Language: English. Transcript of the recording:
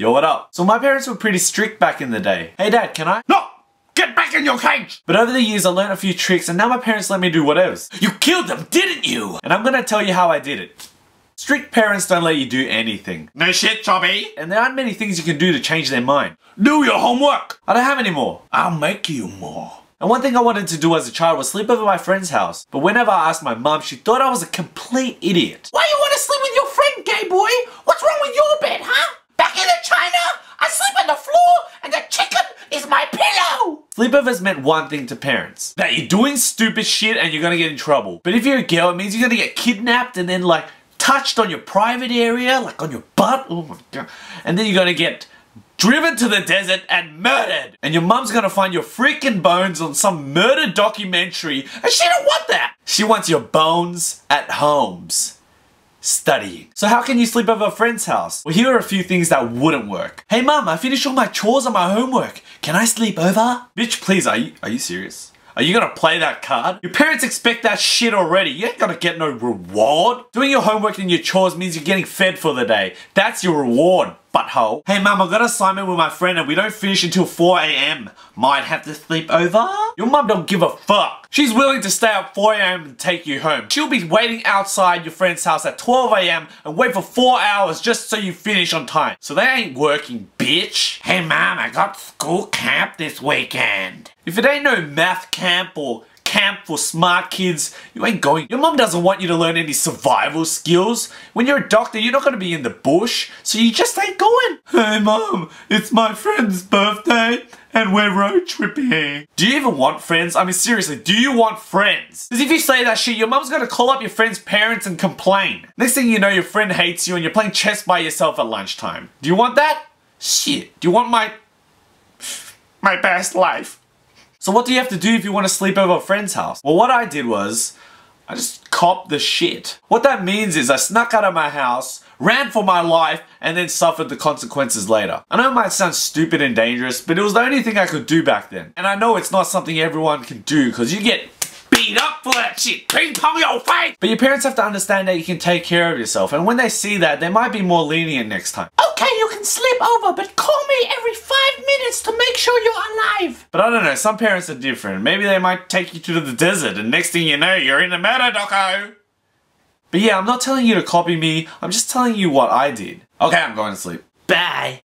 Yo, what up? So my parents were pretty strict back in the day. Hey dad, can I? No! Get back in your cage! But over the years I learned a few tricks and now my parents let me do whatevs. You killed them, didn't you? And I'm gonna tell you how I did it. Strict parents don't let you do anything. No shit, Chubby! And there aren't many things you can do to change their mind. Do your homework! I don't have any more. I'll make you more. And one thing I wanted to do as a child was sleep over my friend's house. But whenever I asked my mum, she thought I was a complete idiot. Why you wanna sleep with your friend, gay boy? What's wrong with your bed, huh? Back in China, I sleep on the floor and the chicken is my pillow! Sleepovers meant one thing to parents. That you're doing stupid shit and you're gonna get in trouble. But if you're a girl, it means you're gonna get kidnapped and then like touched on your private area, like on your butt. Oh my god. And then you're gonna get driven to the desert and murdered. And your mum's gonna find your freaking bones on some murder documentary and she don't want that. She wants your bones at homes. Studying. So how can you sleep over a friend's house? Well, here are a few things that wouldn't work. Hey mum, I finished all my chores and my homework. Can I sleep over? Bitch, please, are you serious? Are you gonna play that card? Your parents expect that shit already. You ain't gonna get no reward. Doing your homework and your chores means you're getting fed for the day. That's your reward, butthole. Hey mum, I got an assignment with my friend and we don't finish until 4 AM. Might have to sleep over? Your mum don't give a fuck. She's willing to stay up 4 AM and take you home. She'll be waiting outside your friend's house at 12 AM and wait for 4 hours just so you finish on time. So they ain't working, bitch. Hey mum, I got school camp this weekend. If it ain't no math camp or camp for smart kids, you ain't going. Your mum doesn't want you to learn any survival skills. When you're a doctor, you're not gonna be in the bush, so you just ain't going. Hey mum, it's my friend's birthday and we're road tripping. Do you even want friends? I mean seriously, do you want friends? Because if you say that shit, your mum's gonna call up your friend's parents and complain. Next thing you know, your friend hates you and you're playing chess by yourself at lunchtime. Do you want that? Shit. Do you want my best life? So what do you have to do if you want to sleep over a friend's house? Well, what I did was, I just copped the shit. What that means is I snuck out of my house, ran for my life, and then suffered the consequences later. I know it might sound stupid and dangerous, but it was the only thing I could do back then. And I know it's not something everyone can do, because you get beat up for that shit. Ping pong your face! But your parents have to understand that you can take care of yourself, and when they see that, they might be more lenient next time. Okay, you can sleep over, but call me every 5 minutes to make sure you're alive. But I don't know, some parents are different. Maybe they might take you to the desert and next thing you know, you're in a murder doco. But yeah, I'm not telling you to copy me. I'm just telling you what I did. Okay, I'm going to sleep. Bye.